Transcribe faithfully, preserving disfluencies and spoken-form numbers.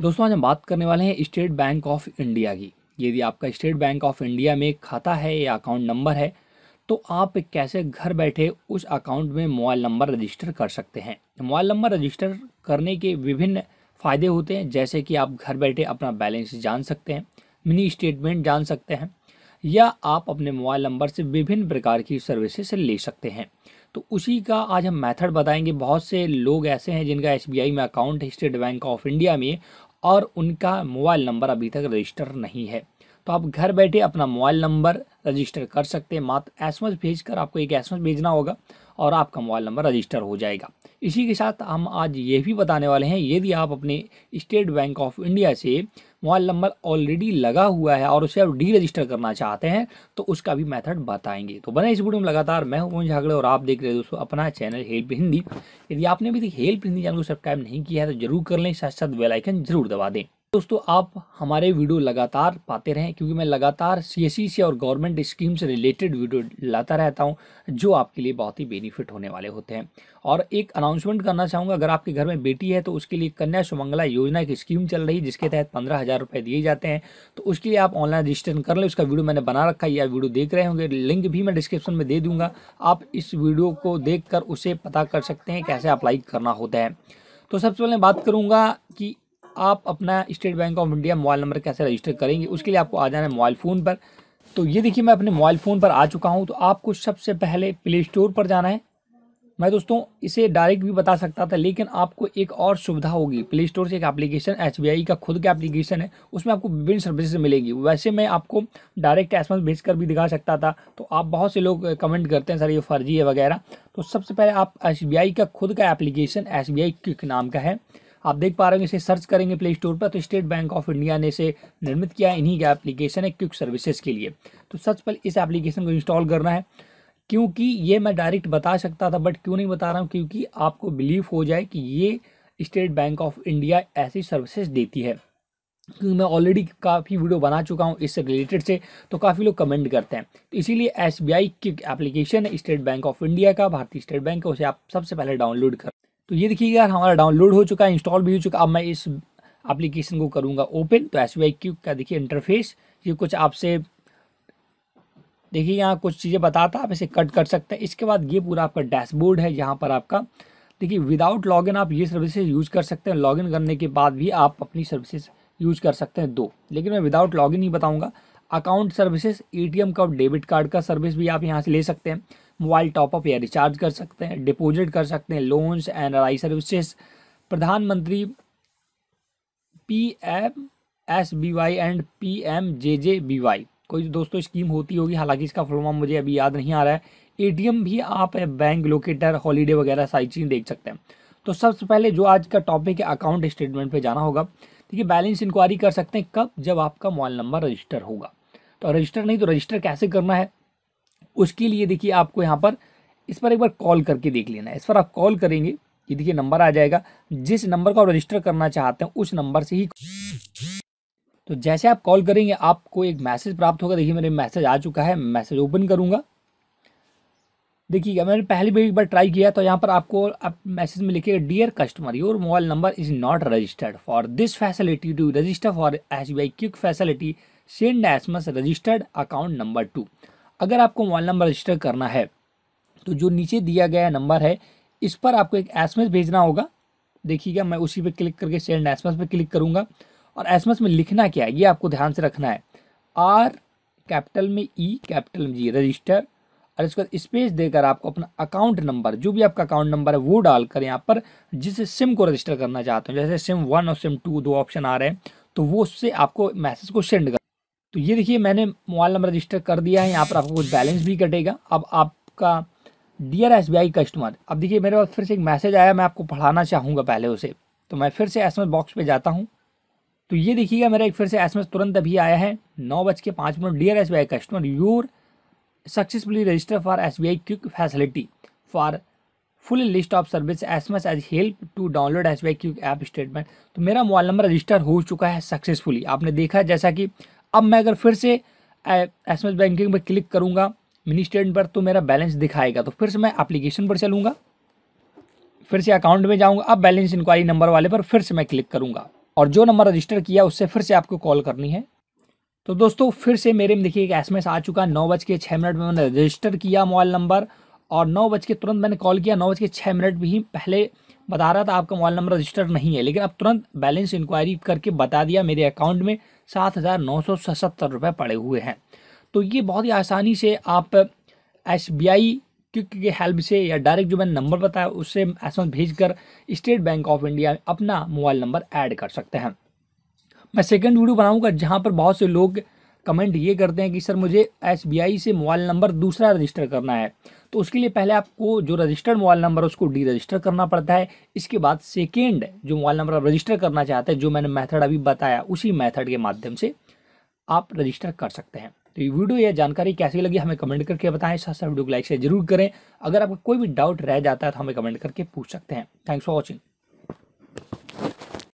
दोस्तों आज हम बात करने वाले हैं स्टेट बैंक ऑफ इंडिया की। यदि आपका स्टेट बैंक ऑफ इंडिया में खाता है या अकाउंट नंबर है तो आप कैसे घर बैठे उस अकाउंट में मोबाइल नंबर रजिस्टर कर सकते हैं। मोबाइल नंबर रजिस्टर करने के विभिन्न फ़ायदे होते हैं, जैसे कि आप घर बैठे अपना बैलेंस जान सकते हैं, मिनी स्टेटमेंट जान सकते हैं, या आप अपने मोबाइल नंबर से विभिन्न प्रकार की सर्विसेज ले सकते हैं। तो उसी का आज हम मेथड बताएंगे। बहुत से लोग ऐसे हैं जिनका एसबीआई में अकाउंट है, स्टेट बैंक ऑफ इंडिया में, और उनका मोबाइल नंबर अभी तक रजिस्टर नहीं है। तो आप घर बैठे अपना मोबाइल नंबर रजिस्टर कर सकते हैं। मात्र एसएमएस भेजकर, आपको एक एसएमएस भेजना होगा और आपका मोबाइल नंबर रजिस्टर हो जाएगा। इसी के साथ हम आज ये भी बताने वाले हैं, यदि आप अपने स्टेट बैंक ऑफ इंडिया से मोबाइल नंबर ऑलरेडी लगा हुआ है और उसे आप डी रजिस्टर करना चाहते हैं तो उसका भी मेथड बताएंगे। तो बने इस वीडियो में लगातार। मैं हूं झागड़े और आप देख रहे हैं दोस्तों अपना चैनल हेल्प हिंदी। यदि आपने अभी तक हेल्प हिंदी चैनल को सब्सक्राइब नहीं किया है तो जरूर कर लें, साथ साथ बेल आइकन जरूर दबा दें। दोस्तों आप हमारे वीडियो लगातार पाते रहें, क्योंकि मैं लगातार सीएससी से और गवर्नमेंट स्कीम से रिलेटेड वीडियो लाता रहता हूं जो आपके लिए बहुत ही बेनिफिट होने वाले होते हैं। और एक अनाउंसमेंट करना चाहूँगा, अगर आपके घर में बेटी है तो उसके लिए कन्या सुमंगला योजना की स्कीम चल रही है, जिसके तहत पंद्रह हज़ार रुपये दिए जाते हैं। तो उसके लिए आप ऑनलाइन रजिस्टर कर लें, उसका वीडियो मैंने बना रखा है, या वीडियो देख रहे होंगे, लिंक भी मैं डिस्क्रिप्शन में दे दूँगा। आप इस वीडियो को देख कर उसे पता कर सकते हैं कैसे अप्लाई करना होता है। तो सबसे पहले बात करूँगा कि आप अपना State Bank of India mobile number कैसे रजिस्टर करेंगे। उसके लिए आपको आ जाना है मोबाइल फ़ोन पर। तो ये देखिए मैं अपने मोबाइल फ़ोन पर आ चुका हूँ। तो आपको सबसे पहले प्ले स्टोर पर जाना है। मैं दोस्तों इसे डायरेक्ट भी बता सकता था, लेकिन आपको एक और सुविधा होगी। प्ले स्टोर से एक एप्लीकेशन, एसबीआई का खुद का एप्लीकेशन है, उसमें आपको विभिन्न सर्विसेज मिलेगी। वैसे मैं आपको डायरेक्ट एसएमएस भेजकर भी दिखा सकता था। तो आप बहुत से लोग कमेंट करते हैं सर ये फर्जी है वगैरह। तो सबसे पहले आप एसबीआई का खुद का एप्लीकेशन, एसबीआई क्विक नाम का है, आप देख पा रहे हैं, इसे सर्च करेंगे प्ले स्टोर पर। तो स्टेट बैंक ऑफ इंडिया ने इसे निर्मित किया है, इन्हीं का एप्लीकेशन है क्विक सर्विसेज के लिए। तो सबसे पहले इस एप्लीकेशन को इंस्टॉल करना है। क्योंकि ये मैं डायरेक्ट बता सकता था, बट क्यों नहीं बता रहा हूँ, क्योंकि आपको बिलीव हो जाए कि ये स्टेट बैंक ऑफ इंडिया ऐसी सर्विसेज देती है। क्योंकि मैं ऑलरेडी काफ़ी वीडियो बना चुका हूँ इससे रिलेटेड से, तो काफ़ी लोग कमेंट करते हैं। तो इसीलिए एसबीआई क्विक एप्लीकेशन है स्टेट बैंक ऑफ इंडिया का, भारतीय स्टेट बैंक का, उसे आप सबसे पहले डाउनलोड कर। तो ये देखिए यार हमारा डाउनलोड हो चुका है, इंस्टॉल भी हो चुका है। अब मैं इस एप्लीकेशन को करूँगा ओपन। तो एसबीआई क्विक का देखिए इंटरफेस, ये कुछ आपसे देखिए यहाँ कुछ चीज़ें बताता है, आप इसे कट कर सकते हैं। इसके बाद ये पूरा आपका डैशबोर्ड है, यहाँ पर आपका देखिए विदाउट लॉगिन आप ये सर्विसेज यूज़ कर सकते हैं। लॉगिन करने के बाद भी आप अपनी सर्विसेज यूज़ कर सकते हैं दो, लेकिन मैं विदाउट लॉगिन ही बताऊँगा। अकाउंट सर्विसेज, एटीएम का और डेबिट कार्ड का सर्विस भी आप यहाँ से ले सकते हैं। मोबाइल टॉपअप या रिचार्ज कर सकते हैं, डिपॉजिट कर सकते हैं, loans, N R I services, प्रधानमंत्री P M S B Y and P M J J B Y, कोई दोस्तों स्कीम होती होगी, हालांकि इसका फुल फॉर्म मुझे अभी याद नहीं आ रहा है। एटीएम भी आप बैंक लोकेटर, हॉलीडे वगैरह सारी चीज़ें देख सकते हैं। तो सबसे पहले जो आज का टॉपिक है, अकाउंट स्टेटमेंट पे जाना होगा। ठीक है, बैलेंस इंक्वायरी कर सकते हैं कब, जब आपका मोबाइल नंबर रजिस्टर होगा। तो रजिस्टर नहीं तो रजिस्टर कैसे करना है, उसके लिए देखिए आपको यहाँ पर इस पर एक बार कॉल करके देख लेना है। इस पर आप कॉल करेंगे, ये देखिए नंबर आ जाएगा, जिस नंबर को आप रजिस्टर करना चाहते हैं उस नंबर से ही। तो जैसे आप कॉल करेंगे आपको एक मैसेज प्राप्त होगा। देखिए मेरे मैसेज आ चुका है, मैसेज ओपन करूँगा। देखिएगा मैंने पहले भी एक बार ट्राई किया। तो यहाँ पर आपको आप मैसेज में लिखेगा, dear customer your mobile number is not registered, for this facility to register for SBI quick facility send SMS registered account number to. अगर आपको मोबाइल नंबर रजिस्टर करना है तो जो नीचे दिया गया नंबर है इस पर आपको एक एसएमएस भेजना होगा। देखिएगा मैं उसी पर क्लिक करके सेंड एसएमएस पर क्लिक करूँगा। और एसएमएस में लिखना क्या है ये आपको ध्यान से रखना है, आर कैपिटल में, ई कैपिटल में जी, रजिस्टर, और इसके बाद स्पेस देकर आपको अपना अकाउंट नंबर, जो भी आपका अकाउंट नंबर है वो डालकर यहाँ पर जिस सिम को रजिस्टर करना चाहते हो, जैसे सिम वन और सिम टू दो ऑप्शन आ रहे हैं, तो वो उससे आपको मैसेज को सेंड कर। तो ये देखिए मैंने मोबाइल नंबर रजिस्टर कर दिया है। यहाँ पर आपको कुछ बैलेंस भी कटेगा। अब आपका डियर एसबीआई कस्टमर, अब देखिए मेरे पास फिर से एक मैसेज आया, मैं आपको पढ़ाना चाहूँगा पहले उसे। तो मैं फिर से एसएमएस बॉक्स पे जाता हूँ। तो ये देखिएगा मेरा एक फिर से एसएमएस तुरंत अभी आया है, नौ बज के पाँच minute, dear SBI customer your successfully register for SBI quick facility, for full list of service SMS as help to download SBI quick app statement. तो मेरा मोबाइल नंबर रजिस्टर हो चुका है सक्सेसफुली, आपने देखा। जैसा कि अब मैं अगर फिर से एसएमएस बैंकिंग पर क्लिक करूँगा, मिनी स्टेटमेंट पर, तो मेरा बैलेंस दिखाएगा। तो फिर से मैं एप्लीकेशन पर चलूँगा, फिर से अकाउंट में जाऊँगा, अब बैलेंस इंक्वायरी नंबर वाले पर फिर से मैं क्लिक करूँगा। और जो नंबर रजिस्टर किया उससे फिर से आपको कॉल करनी है। तो दोस्तों फिर से मेरे में देखिए एक एस एम एस आ चुका, नौ बज के छः मिनट में मैंने रजिस्टर किया मोबाइल नंबर और नौ बज के तुरंत मैंने कॉल किया। नौ बज के छः मिनट भी पहले बता रहा था आपका मोबाइल नंबर रजिस्टर नहीं है, लेकिन अब तुरंत बैलेंस इंक्वायरी करके बता दिया मेरे अकाउंट में सात हज़ार नौ सौ सतहत्तर रुपये पड़े हुए हैं। तो ये बहुत ही आसानी से आप एस बी आई क्विक के हेल्प से या डायरेक्ट जो मैंने नंबर बताया उससे एस एम एस भेज कर स्टेट बैंक ऑफ इंडिया में अपना मोबाइल नंबर ऐड कर सकते हैं। मैं सेकंड वीडियो बनाऊंगा जहां पर बहुत से लोग कमेंट ये करते हैं कि सर मुझे एसबीआई से मोबाइल नंबर दूसरा रजिस्टर करना है, तो उसके लिए पहले आपको जो रजिस्टर्ड मोबाइल नंबर उसको डी रजिस्टर करना पड़ता है। इसके बाद सेकंड जो मोबाइल नंबर आप रजिस्टर करना चाहते हैं, जो मैंने मेथड अभी बताया उसी मेथड के माध्यम से आप रजिस्टर कर सकते हैं। तो ये वीडियो या जानकारी कैसी लगी हमें कमेंट करके बताएं, साथ साथ वीडियो को लाइक शेयर जरूर करें। अगर आपको कोई भी डाउट रह जाता है तो हमें कमेंट करके पूछ सकते हैं। Thanks for watching.